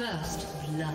First blood.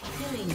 Killing.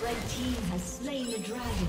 The red team has slain the dragon.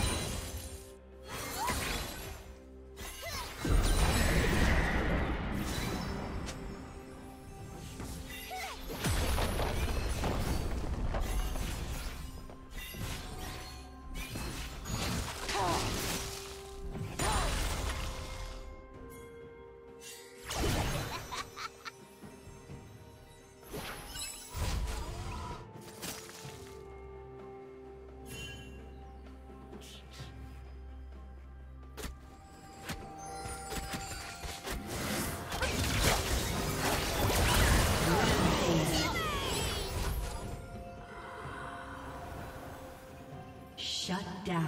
Shut down.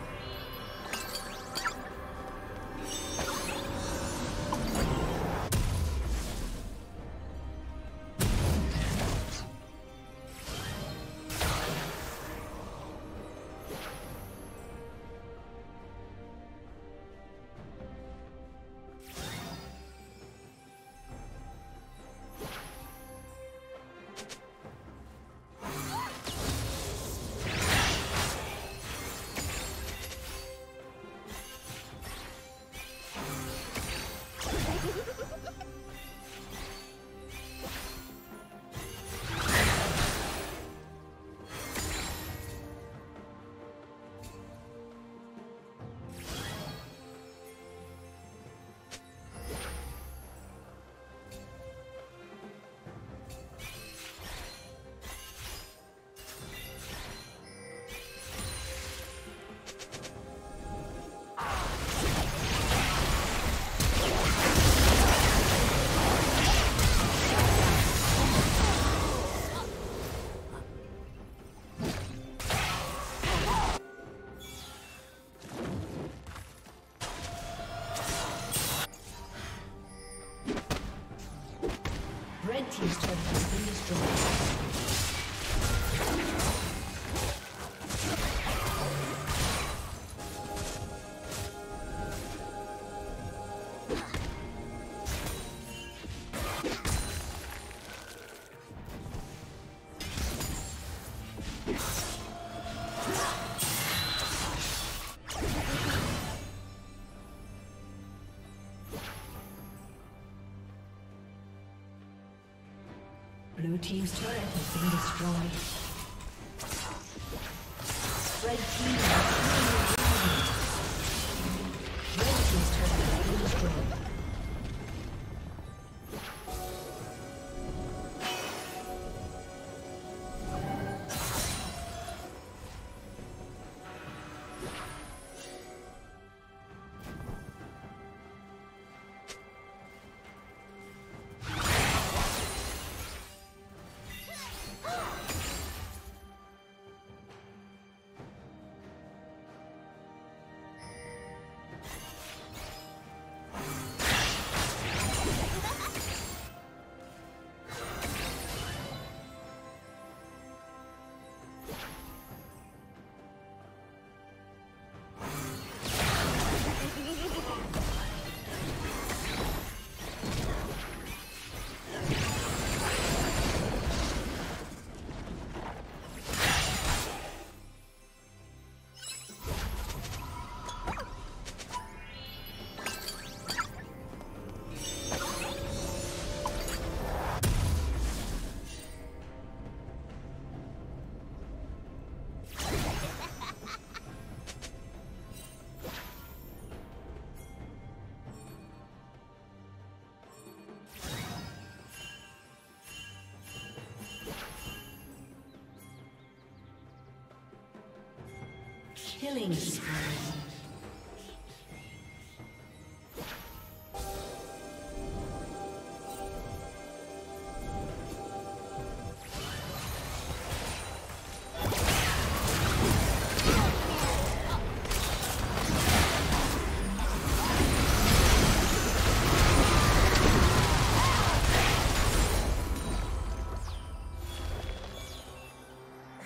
Team's turret has been destroyed. Blue team's turret has been destroyed. Red team has been destroyed. Red team's turret has been destroyed. Killing spree.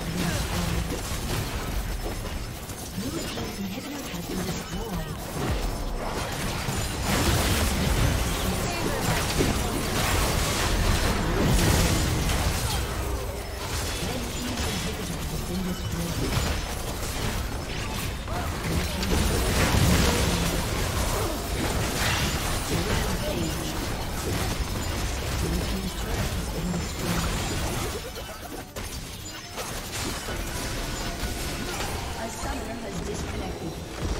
been destroyed. Blue team's inhibitor has been destroyed. A summoner has disconnected.